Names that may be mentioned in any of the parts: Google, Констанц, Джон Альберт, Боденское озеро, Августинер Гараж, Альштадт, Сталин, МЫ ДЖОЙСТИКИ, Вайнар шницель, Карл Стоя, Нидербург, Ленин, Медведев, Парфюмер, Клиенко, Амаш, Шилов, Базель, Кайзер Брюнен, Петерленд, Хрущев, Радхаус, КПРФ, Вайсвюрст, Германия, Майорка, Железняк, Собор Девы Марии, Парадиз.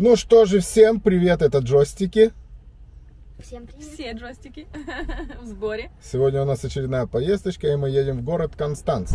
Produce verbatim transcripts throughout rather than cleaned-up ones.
Ну что же, всем привет, это джойстики. Всем привет. Все джойстики в сборе. Сегодня у нас очередная поездочка, и мы едем в город Констанц.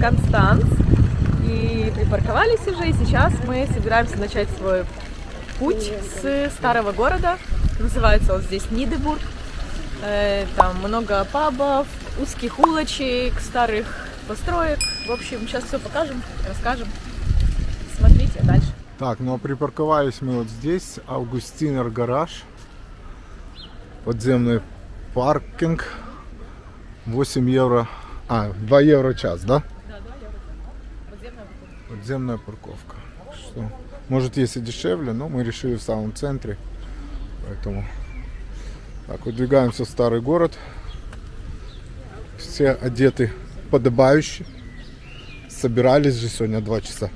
Констанц, и припарковались уже, и сейчас мы собираемся начать свой путь с старого города. Называется он здесь Нидербург. Там много пабов, узких улочек, старых построек. В общем, сейчас все покажем, расскажем. Смотрите дальше. Так, ну а припарковались мы вот здесь, Августинер Гараж, подземный паркинг, восемь евро, а, два евро час, да? Подземная парковка. Что? Может, если дешевле, но мы решили в самом центре. Поэтому так, выдвигаемся в старый город. Все одеты подобающе. Собирались же сегодня два часа.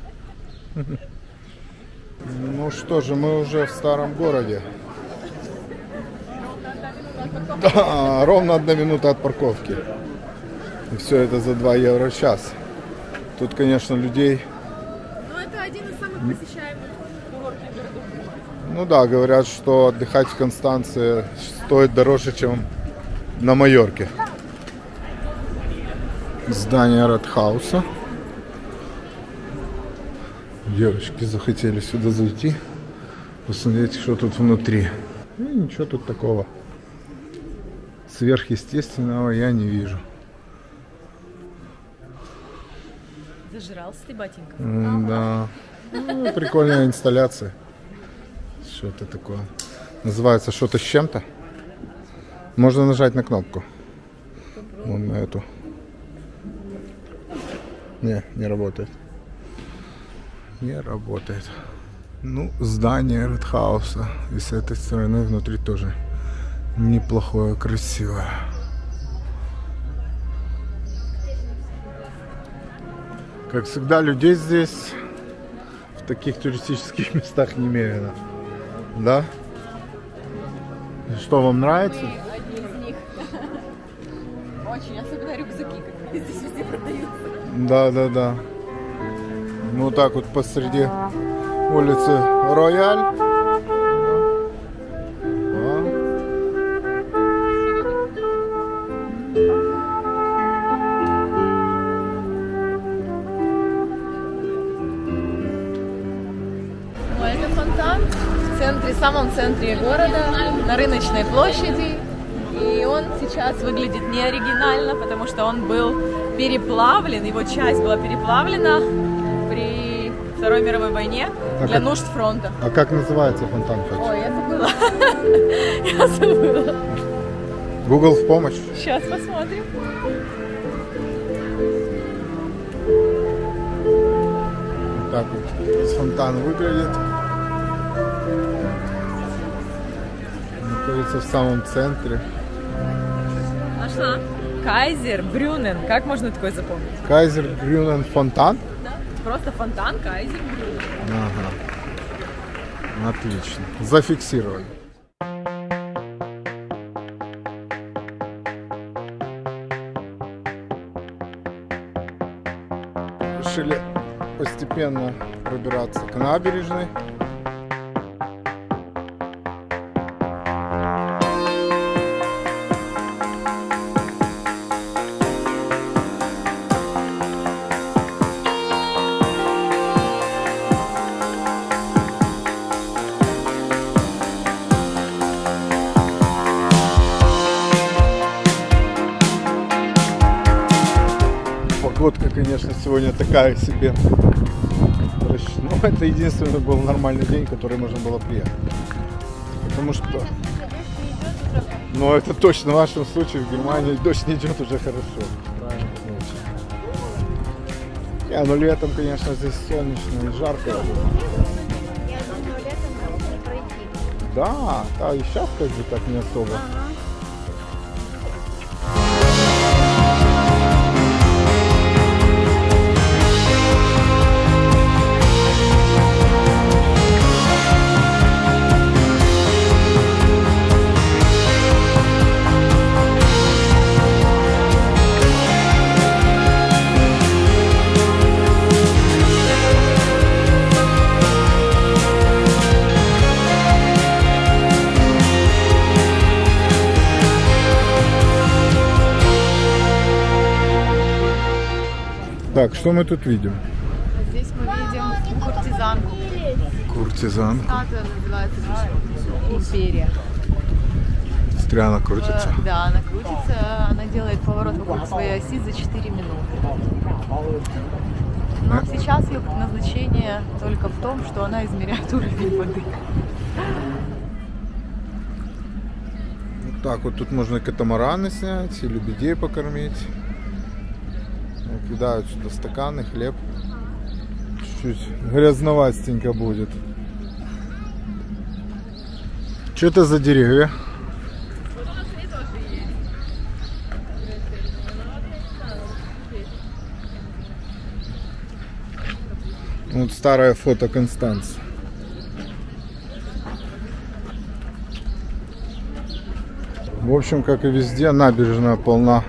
Ну что же, мы уже в старом городе. Да, ровно одна минута от парковки. И все это за два евро в час. Тут, конечно, людей... Ну да, говорят, что отдыхать в Констанции стоит дороже, чем на Майорке. Здание Радхауса. Девочки захотели сюда зайти, посмотреть, что тут внутри. И ничего тут такого сверхъестественного я не вижу. Зажрался ты, батенька. М да. Ну, прикольная инсталляция. Что-то такое. Называется что-то с чем-то. Можно нажать на кнопку. Вон на эту. Не, не работает. Не работает. Ну, здание Радхауса. И с этой стороны внутри тоже неплохое, красивое. Как всегда, людей здесь в таких туристических местах немерено. Да? Что вам нравится? Мы одни из них. Очень, особенно рюкзаки, как здесь везде продаются. Да, да, да. Ну так вот посреди улицы Рояль. В самом центре города, на рыночной площади, и он сейчас выглядит неоригинально, потому что он был переплавлен, его часть была переплавлена при Второй мировой войне а для как... нужд фронта. А как называется фонтан? Ой, я забыла. Я забыла. Google в помощь. Сейчас посмотрим. Вот так вот фонтан выглядит. В самом центре. Нашла. Кайзер Брюнен. Как можно такое запомнить? Кайзер Брюнен фонтан? Да. Просто фонтан Кайзер Брюнен. Ага. Отлично. Зафиксировали. Решили постепенно пробираться к набережной. Погодка, конечно, сегодня такая себе. Но это единственный был нормальный день, который можно было приехать. Потому что... Но это точно в вашем случае, в Германии дождь не идет уже хорошо. Не, ну летом, конечно, здесь солнечно и жарко. Да, да, и сейчас как бы так не особо. Так, что мы тут видим? Здесь мы видим куртизанку. Куртизанку. Статуя называется империя. Стря она крутится? Э, да, она крутится. Она делает поворот вокруг своей оси за четыре минуты. Но а? Сейчас ее предназначение только в том, что она измеряет уровень воды. Вот так вот тут можно катамараны снять или лебедей покормить. Кидают сюда стаканы, хлеб. Чуть-чуть грязновастенько будет. Что это за деревья? Вот старое фото Констанц. В общем, как и везде, набережная полна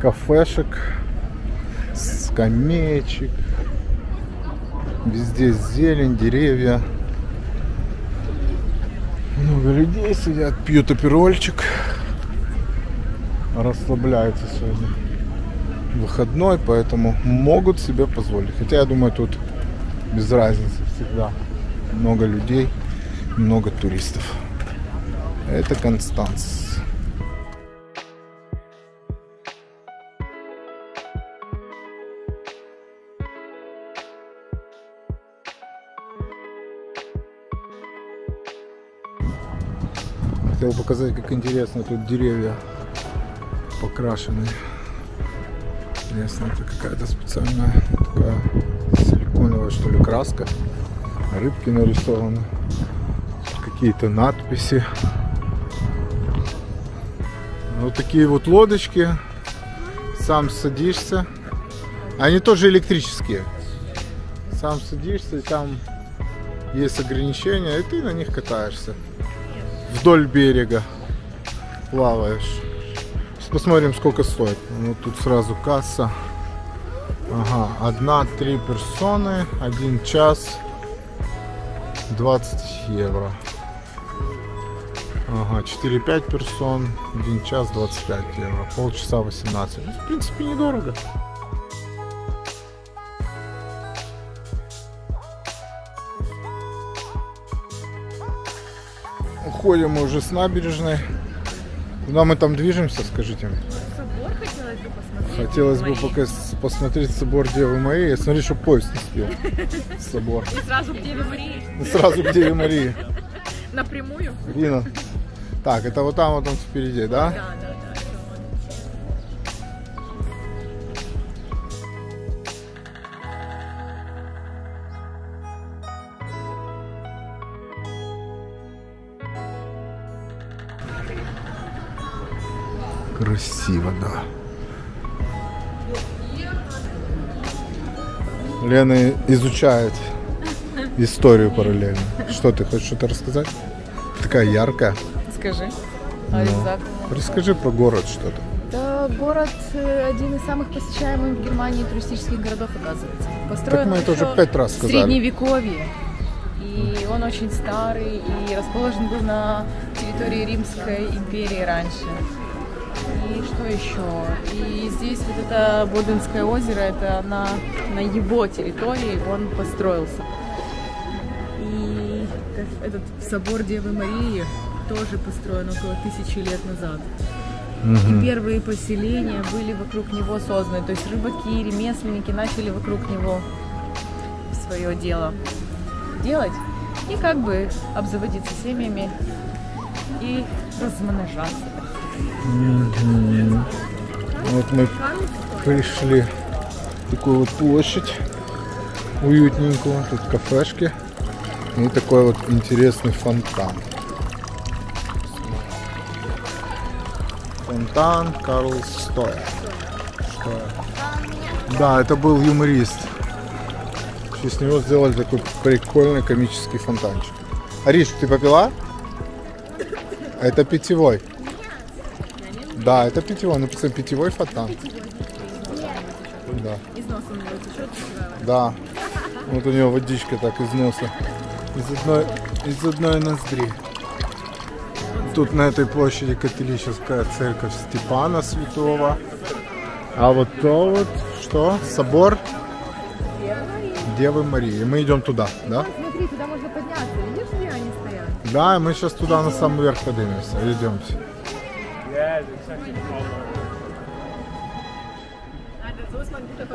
кафешек, скамеечек, везде зелень, деревья, много людей сидят, пьют аперольчик, расслабляются сегодня выходной, поэтому могут себе позволить, хотя я думаю, тут без разницы всегда много людей, много туристов. Это Констанц. Хотел показать, как интересно тут деревья покрашены. Интересно, это какая-то специальная такая силиконовая, что ли, краска. Рыбки нарисованы, какие-то надписи. Вот такие вот лодочки. Сам садишься. Они тоже электрические. Сам садишься, и там есть ограничения, и ты на них катаешься. Вдоль берега плаваешь. Сейчас посмотрим, сколько стоит. Вот тут сразу касса. Ага, одна, три персоны, один час, двадцать евро. Ага, четыре-пять персон, один час, двадцать пять евро, полчаса восемнадцать. Ну, в принципе, недорого. Уходим мы уже с набережной. Куда мы там движемся, скажите мне? Собор хотелось бы посмотреть. Хотелось бы пока посмотреть собор Девы Марии. Смотри, что поезд не успел. Собор. Сразу к Деве Марии. Сразу к Деве Марии. Напрямую. Ирина. Так, это вот там, вот он впереди, да? Да, да, да. Красиво, да. Лена изучает историю параллельно. Что ты хочешь что-то рассказать? Такая яркая. Скажи. Ну, расскажи про город что-то. Да, город один из самых посещаемых в Германии туристических городов, оказывается. Построен, так мы это уже пять раз сказали. В средневековье. И он очень старый и расположен был на территории Римской империи раньше. И что еще? И здесь вот это Боденское озеро, это на, на его территории он построился. И этот собор Девы Марии тоже построен около тысячи лет назад. Угу. И первые поселения были вокруг него созданы. То есть рыбаки, ремесленники начали вокруг него свое дело делать. И как бы обзаводиться семьями и размножаться. Угу. Вот мы пришли в такую вот площадь уютненькую, тут кафешки и такой вот интересный фонтан. Фонтан Карл Стоя. Да, это был юморист. С него сделали такой прикольный комический фонтанчик. Ариш, ты попила? Это питьевой. Да, это питьевой, написано питьевой фонтан. Да. Из носа у него течет. Да. Вот у него водичка так из носа. Из одной, из одной ноздри. Тут на этой площади католическая церковь Степана Святого. А вот то вот, что? Собор Девы Марии. Мы идем туда, да? Смотри, туда можно подняться. Видишь, где они стоят? Да, мы сейчас туда на самый верх поднимемся. Идемте.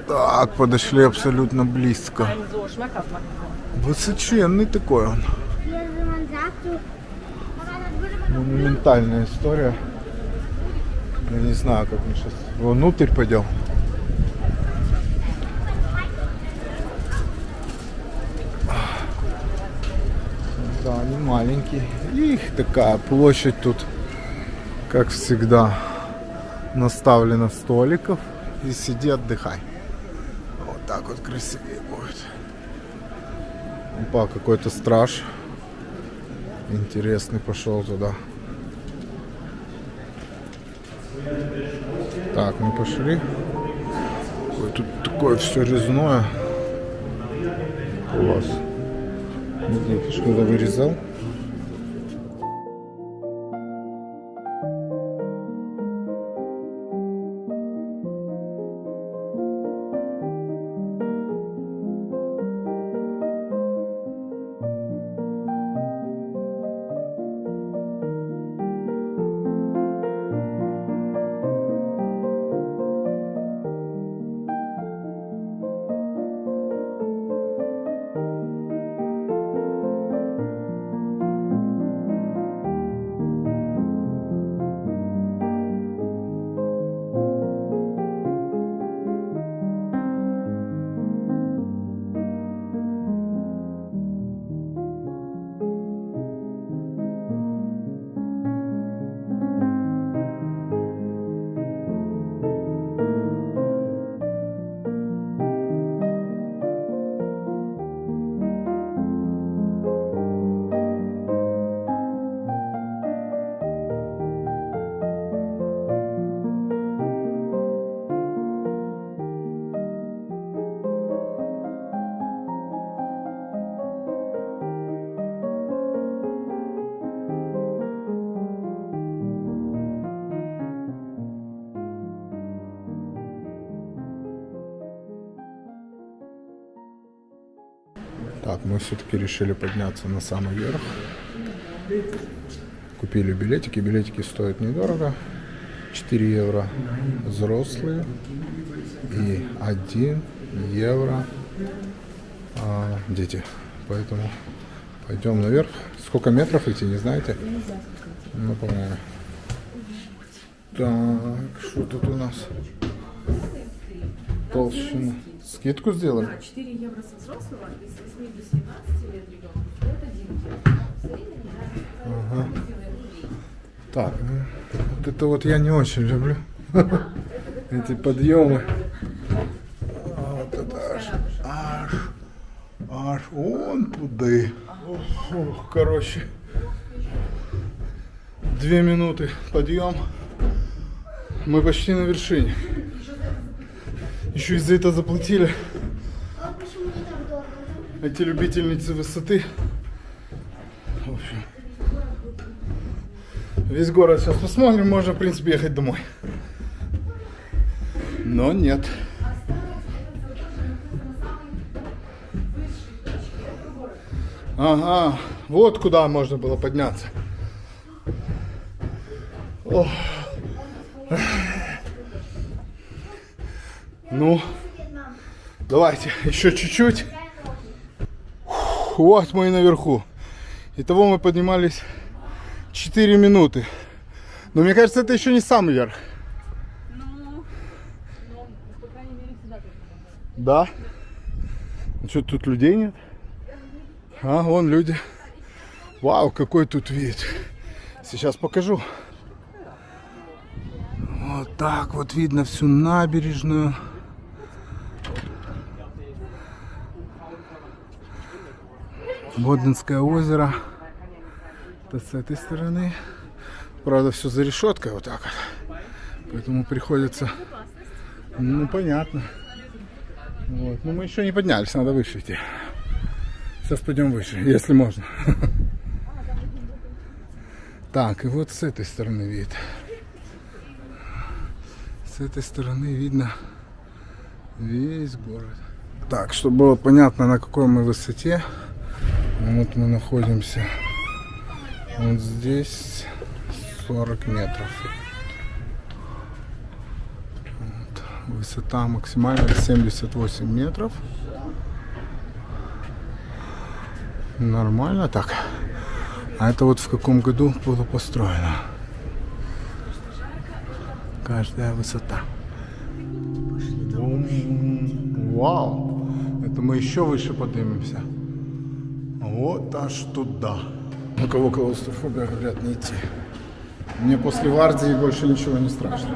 Так, подошли абсолютно близко. Высоченный такой он. Монументальная история. Я не знаю, как мы сейчас внутрь пойдем. Да, они маленькие. Их такая площадь тут. Как всегда, наставлено столиков и сиди, отдыхай. Вот так вот красивее будет. Опа, какой-то страж интересный пошел туда. Так, мы пошли. Ой, тут такое все резное. Класс. Что-то вырезал. Так, мы все-таки решили подняться на самый верх. Купили билетики. Билетики стоят недорого. четыре евро взрослые и один евро а, дети. Поэтому пойдем наверх. Сколько метров идти, не знаете? Напоминаю. Так, что тут у нас? Толщина. Скидку сделали? Да, четыре евро со взрослого и с восьми до семнадцати лет ребенка. Ага. Так, вот это вот я не очень люблю. Да, эти подъемы. А, вот это аж, аж, аж вон туда. Ох, короче, две минуты подъем. Мы почти на вершине. Еще и за это заплатили. Эти любительницы высоты. В общем, весь город сейчас посмотрим, можно, в принципе, ехать домой. Но нет. Ага, вот куда можно было подняться. О. Ну, давайте еще чуть-чуть. Вот мы и наверху. Итого мы поднимались четыре минуты. Но мне кажется, это еще не самый верх. Ну, ну по крайней мере, сюда только. Да? Ну, что, тут людей нет? А, вон люди. Вау, какой тут вид. Сейчас покажу. Вот так вот видно всю набережную. Боденское озеро. Это с этой стороны. Правда, все за решеткой вот так вот. Поэтому приходится... Ну, понятно. Вот. Но мы еще не поднялись, надо выше идти. Сейчас пойдем выше, если можно. Так, и вот с этой стороны вид. С этой стороны видно весь город. Так, чтобы было понятно, на какой мы высоте. Вот мы находимся вот здесь, сорок метров. Вот. Высота максимальная семьдесят восемь метров. Нормально так. А это вот в каком году было построено. Каждая высота. Вау! Это мы еще выше поднимемся. Вот аж туда. У кого клаустрофобия, говорят, не идти. Мне после Вардии больше ничего не страшно.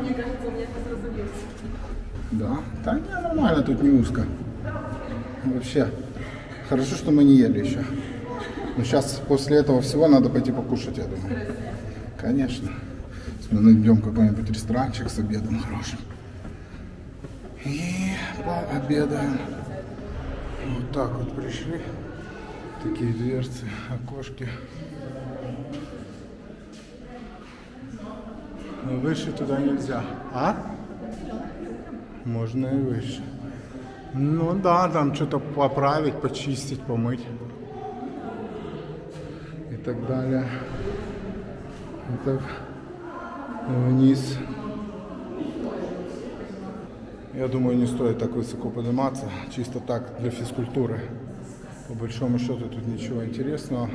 Да? Да не, нормально, тут не узко. Вообще, хорошо, что мы не ели еще. Но сейчас после этого всего надо пойти покушать, я думаю. Конечно. Мы найдем какой-нибудь ресторанчик с обедом хорошим. И пообедаем. Вот так вот пришли. Такие дверцы, окошки. Но выше туда нельзя. А? Можно и выше. Ну да, там что-то поправить, почистить, помыть. И так далее. И так... вниз. Я думаю, не стоит так высоко подниматься, чисто так, для физкультуры. По большому счету тут ничего интересного.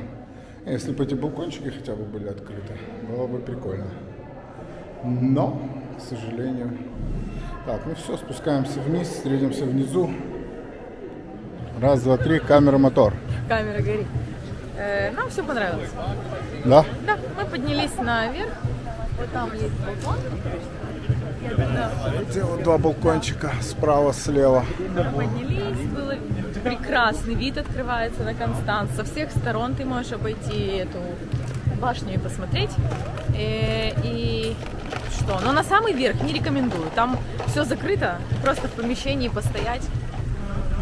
Если бы эти балкончики хотя бы были открыты, было бы прикольно. Но, к сожалению... Так, ну все, спускаемся вниз, встретимся внизу. Раз, два, три, камера, мотор. Камера горит. Э, нам все понравилось. Да? Да, мы поднялись наверх. Вот там есть балкон. Делал два балкончика справа, слева. Поднялись, был прекрасный вид открывается на Констанц. Со всех сторон ты можешь обойти эту башню и посмотреть. И, и что? Но на самый верх не рекомендую. Там все закрыто, просто в помещении постоять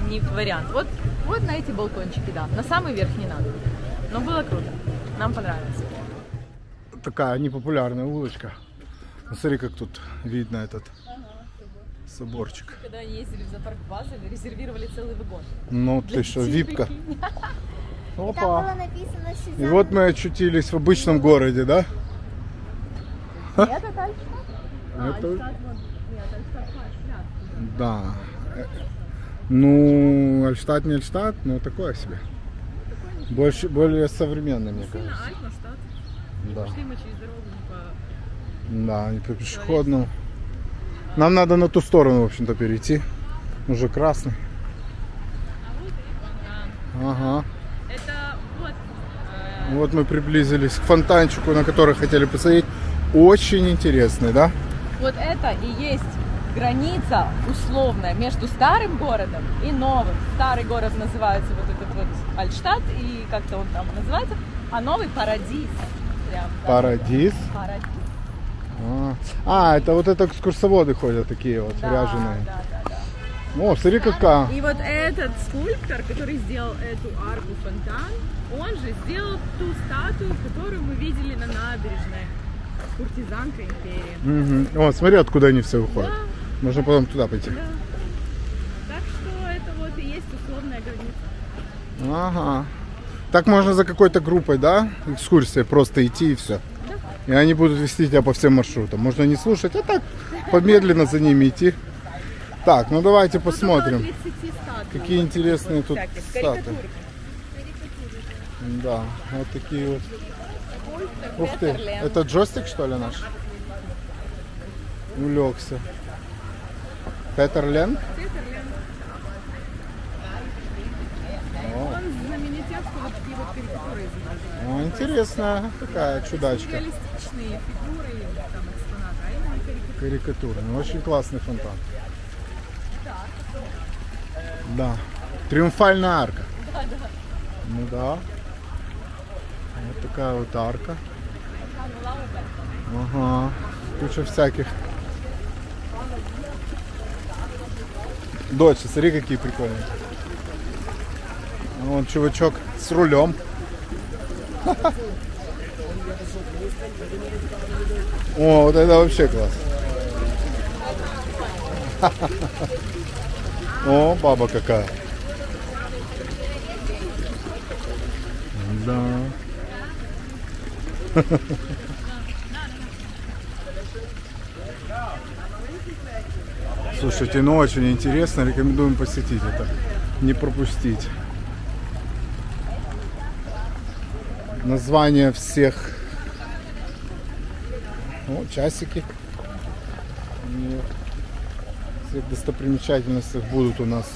не вариант. Вот, вот на эти балкончики, да. На самый верх не надо. Но было круто, нам понравилось. Такая непопулярная улочка. Ну, смотри, как тут видно этот соборчик. Когда ездили в зоопарк Базеля, резервировали целый вагон. Ну ты что, випка. Опа. И вот мы очутились в обычном городе, да? Это Альштадт? Да. Ну, Альштадт не Альштадт, но такое себе. Больше, более современный, мне кажется. Да. Да, не по пешеходному. Нам надо на ту сторону, в общем-то, перейти. Уже красный. Ага. Вот мы приблизились к фонтанчику, на который хотели посмотреть. Очень интересный, да? Вот это и есть граница условная между старым городом и новым. Старый город называется вот этот вот Альштадт, и как-то он там называется, а новый Парадиз. Прям, да, Парадиз? Парадиз. А, а, это вот это экскурсоводы ходят такие вот, да, ряженые. Да, да, да. О, смотри какая. И вот этот скульптор, который сделал эту арку фонтан, он же сделал ту статую, которую мы видели на набережной. Куртизанка империи. Угу. О, смотри, откуда они все выходят. Да. Можно потом туда пойти. Да. Так что это вот и есть условная граница. Ага. Так можно за какой-то группой, да, экскурсия просто идти и все. Да. И они будут вести тебя по всем маршрутам. Можно не слушать, а так помедленно за ними идти. Так, ну давайте тут посмотрим, какие интересные вот тут статуи. Да, вот такие вот. Ух ты, это джойстик, что ли, наш? Улегся. Петерленд? Петерленд. Он знаменитец, вот такие вот карикатуры изображают. Ну, интересная такая чудачка. Реалистичные фигуры, там, экспонаты, а именно карикатуры. Карикатуры, ну, очень классный фонтан. Да. Триумфальная арка. Да, да. Ну да. Вот такая вот арка. Ага. Куча всяких. Дочь, смотри, какие прикольные. Вон чувачок с рулем. О, вот это вообще класс. О, баба какая. Да. Слушайте, ну очень интересно, рекомендуем посетить это, не пропустить. Название всех. О, часики. Все достопримечательности будут у нас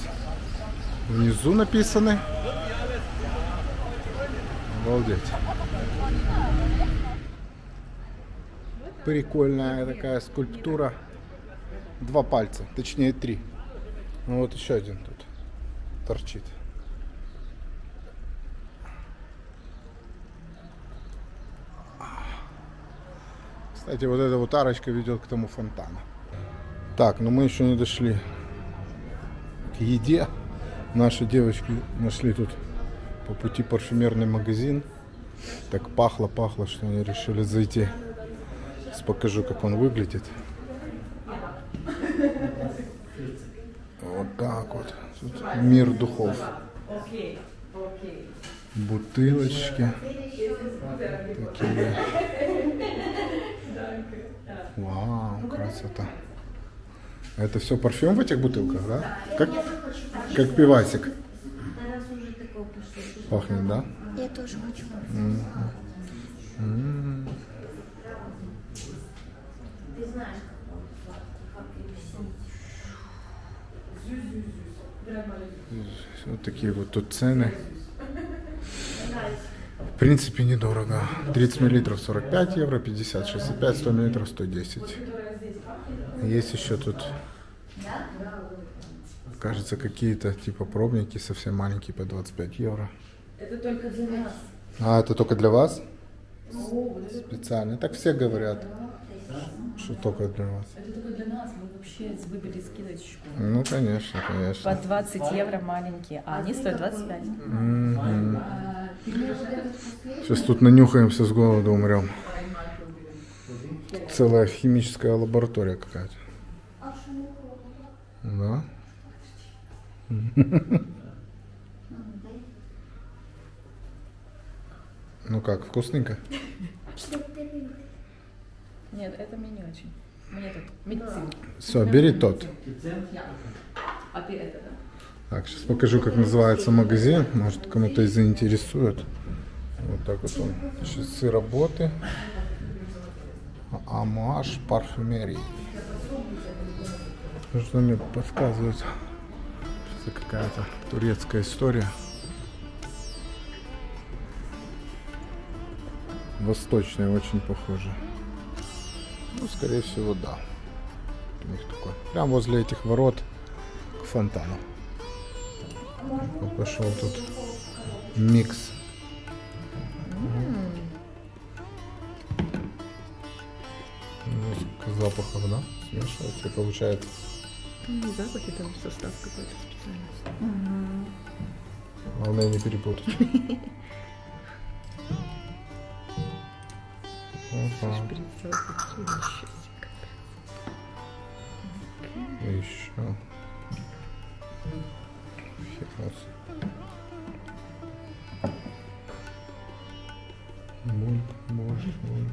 внизу написаны. Обалдеть. Прикольная такая скульптура. Два пальца, точнее три. Ну вот еще один тут торчит. Кстати, вот эта вот арочка ведет к тому фонтану. Так, но мы еще не дошли к еде. Наши девочки нашли тут по пути парфюмерный магазин. Так пахло-пахло, что они решили зайти. Сейчас покажу, как он выглядит. Вот так вот. Тут мир духов. Бутылочки. Такие. Вау, красота. Это все парфюм в этих бутылках, да? Как, как пивасик. Пахнет, да? Я тоже хочу. М-м-м. Вот такие вот тут цены. В принципе, недорого. тридцать миллилитров сорок пять евро, пятьдесят, шестьдесят пять, сто миллилитров сто десять. Есть еще тут, кажется, какие-то типа пробники совсем маленькие по двадцать пять евро. Это только для нас. А, это только для вас? Специально. Так все говорят. Что только для вас? Это только для нас, мы вообще выбили скидочку. Ну, конечно, конечно. По двадцать евро маленькие, а они стоят двадцать пять. Mm-hmm. Сейчас тут нанюхаемся, с голода умрем. Целая химическая лаборатория какая-то. Да. Ну как, вкусненько? Нет, это мне не очень. Мне тут медицина. Все, бери тот. А ты это, да? Так, сейчас покажу, как называется магазин. Может, кому-то и заинтересует. Вот так вот он. Часы работы. Амаш парфюмерии. Что мне подсказывает, что это какая-то турецкая история. Восточная очень похожа. Ну, скорее всего, да. У них такой. Прям возле этих ворот к фонтану. Пошел тут микс. Несколько запахов, да? Смешивается и получается. Ну, запахи там состав какой-то специальный. Главное не перепутать. Еще. Мульк, мульк, мульк.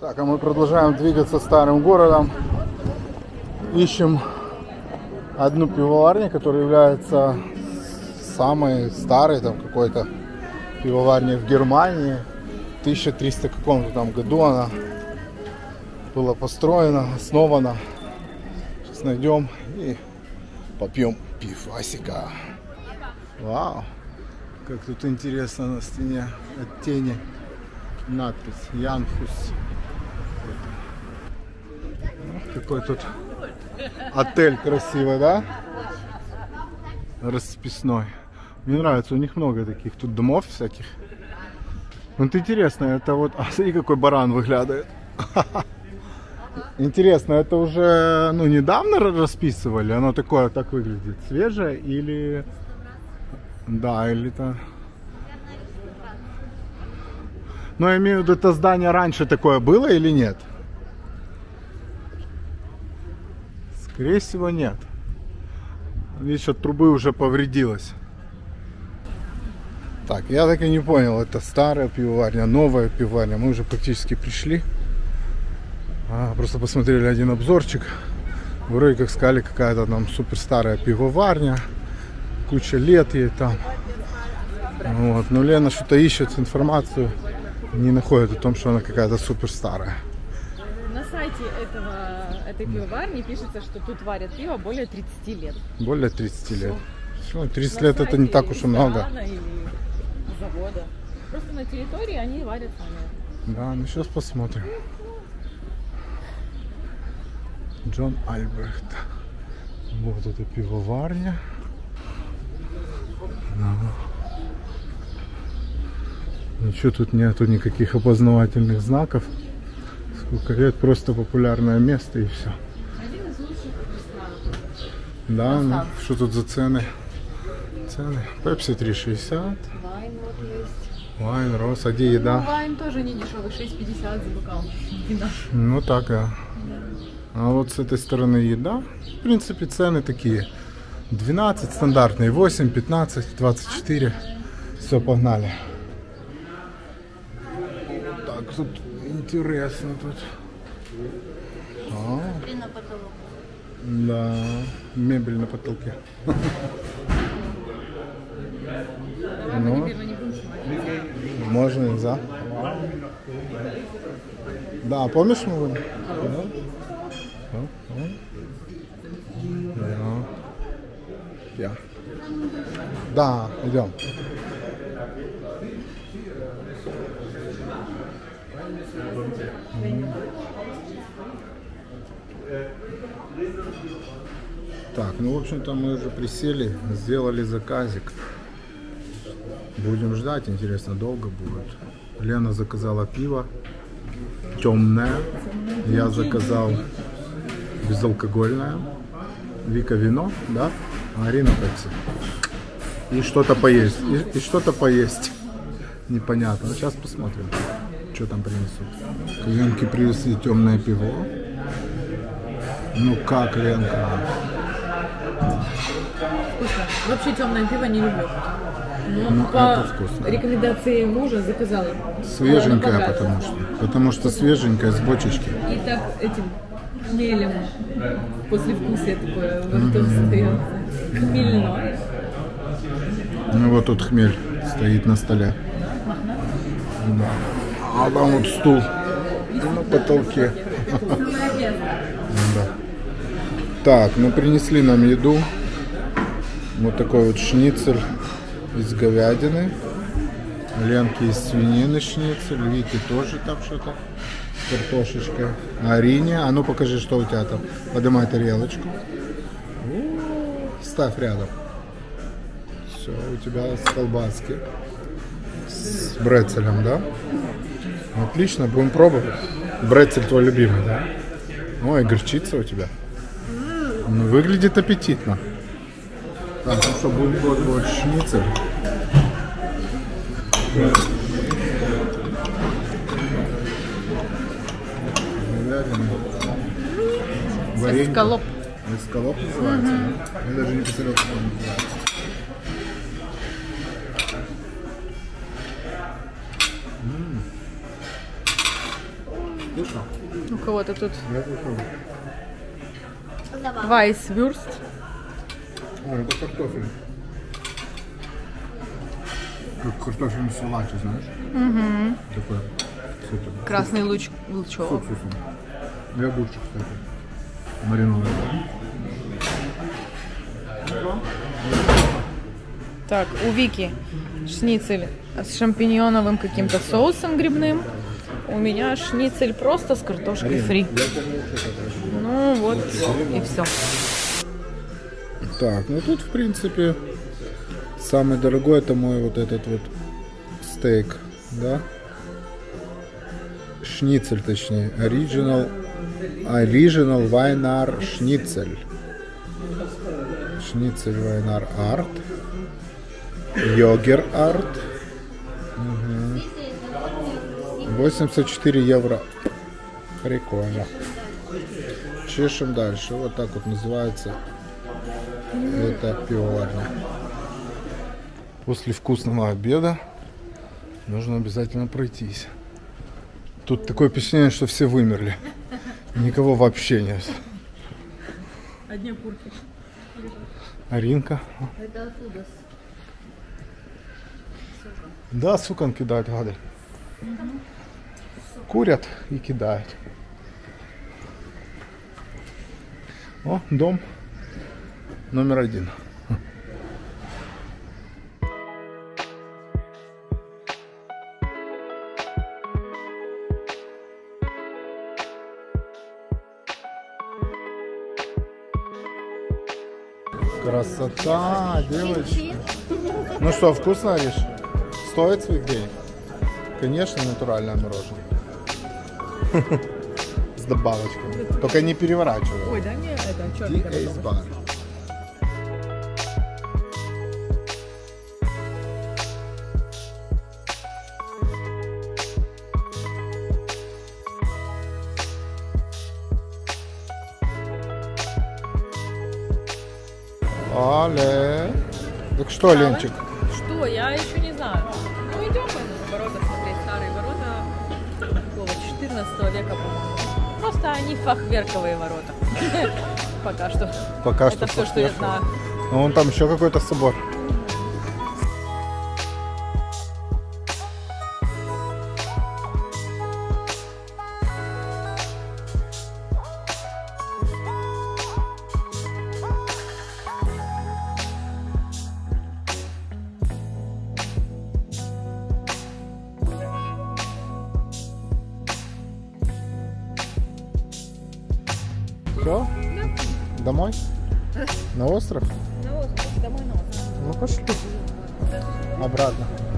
Так, а мы продолжаем двигаться старым городом. Ищем одну пивоварню, которая является самой старой там какой-то пивоварней в Германии. В тысяча триста каком-то там году она была построена, основана. Сейчас найдем и попьем пивасика. Вау, как тут интересно на стене от тени надпись Янхус. Какой тут отель красивый, да? Расписной. Мне нравится, у них много таких тут домов всяких. Вот интересно, это вот... А смотри, какой баран выглядывает. Интересно, это уже, ну, недавно расписывали? Оно такое, так выглядит. Свежее или... Да, или-то... Но я имею в виду, это здание раньше такое было или нет? Скорее всего, нет. Видишь, от трубы уже повредилась. Так, я так и не понял, это старая пивоварня, новая пивоварня. Мы уже практически пришли. А, просто посмотрели один обзорчик. Вроде как сказали, какая-то там суперстарая пивоварня. Куча лет ей там. Вот. Но Лена что-то ищет, информацию не находит о том, что она какая-то суперстарая. На сайте этого... этой пивоварни пишется, что тут варят пиво более тридцати лет. Более тридцати лет. Все, тридцать лет это не так уж и много. Завода. Просто на территории они варят сами. Да, ну сейчас посмотрим. Джон Альберт. Вот это пивоварня. Да. Ничего тут нету, никаких опознавательных знаков. Это просто популярное место и все. Один из лучших ресторанов. Да, ну, что тут за цены? Цены. Пепси три шестьдесят. Вайн вот есть. Вайн, роз, а где еда? Ну, вайн тоже не дешевый, шесть пятьдесят за бокал. Ну так, да. А вот с этой стороны еда. В принципе, цены такие. двенадцать стандартные, восемь, пятнадцать, двадцать четыре. Все, погнали. Вот так, тут интересно тут. А. Да, мебель на потолке. Ну, можно, нельзя. Да, помнишь мы были? Да. Да, идем. Так, ну, в общем-то, мы уже присели, сделали заказик. Будем ждать, интересно, долго будет. Лена заказала пиво темное, я заказал безалкогольное, Вика вино, да, а Арина пепси. И что-то поесть, и, и что-то поесть. Непонятно, но сейчас посмотрим, что там принесут. Ленке привезли темное пиво. Ну как, Ленка? Вкусно. Вообще темное пиво не люблю. Но ну, по рекомендации мужа заказала. Свеженькая, потому что. Потому что свеженькая, с бочечки. И так этим хмелем. После вкуса такое во рту остается. Хмельное. Ну вот тут хмель стоит на столе. Да. А там вот стул. На потолке. Так, ну принесли нам еду. Вот такой вот шницель из говядины. Ленки из свинины шницель. Вики тоже там что-то. Картошечка. Арине. А ну покажи, что у тебя там. Поднимай тарелочку. Ставь рядом. Все, у тебя с колбаски. С брецелем, да? Отлично, будем пробовать. Брецель твой любимый, да? Ой, горчица у тебя. Выглядит аппетитно. Так, ну что, будет вот, вот шницель. Варенье. Эскалоп. Эскалоп называется, угу. Да? Я даже не посмотрел, что он называется. М-м. Вкусно? У кого-то тут... Вайсвюрст. А, это картофель. Как картофельный салат, знаешь? Угу. Такой. Красный луч... лучок. Я огурчик, кстати. Маринованный. Так, у Вики шницель с шампиньоновым каким-то соусом грибным. У меня шницель просто с картошкой фри. Ну вот и все. Так, ну тут в принципе самый дорогой это мой вот этот вот стейк, да? Шницель, точнее, оригинал, оригинал Вайнар шницель, шницель Вайнар арт, йогер арт. восемьдесят четыре евро. Прикольно. Чешем дальше. Вот так вот называется эта пивоварня. После вкусного обеда нужно обязательно пройтись. Тут такое впечатление, что все вымерли. Никого вообще нет. Одни курки. Аринка. Это оттуда. Да, сукан кидают, гады. Курят и кидают. О, дом номер один. Красота, девочки. Ну что, вкусно, видишь? Стоит своих денег? Конечно, натуральное мороженое. С добавочками. Только не переворачивай. Ой, да нет, это черный. Але. Так что, Ленчик? Что? Я еще не знаю. Ну идем мы на ворота смотреть. Старые ворота. четырнадцатого века, по-моему. Просто они фахверковые ворота. Пока что. Пока это что. Это все, что я знаю. Ну, вон там еще какой-то собор. Все? Да. Домой? На остров? На остров, домой на остров. Ну пошли. Обратно.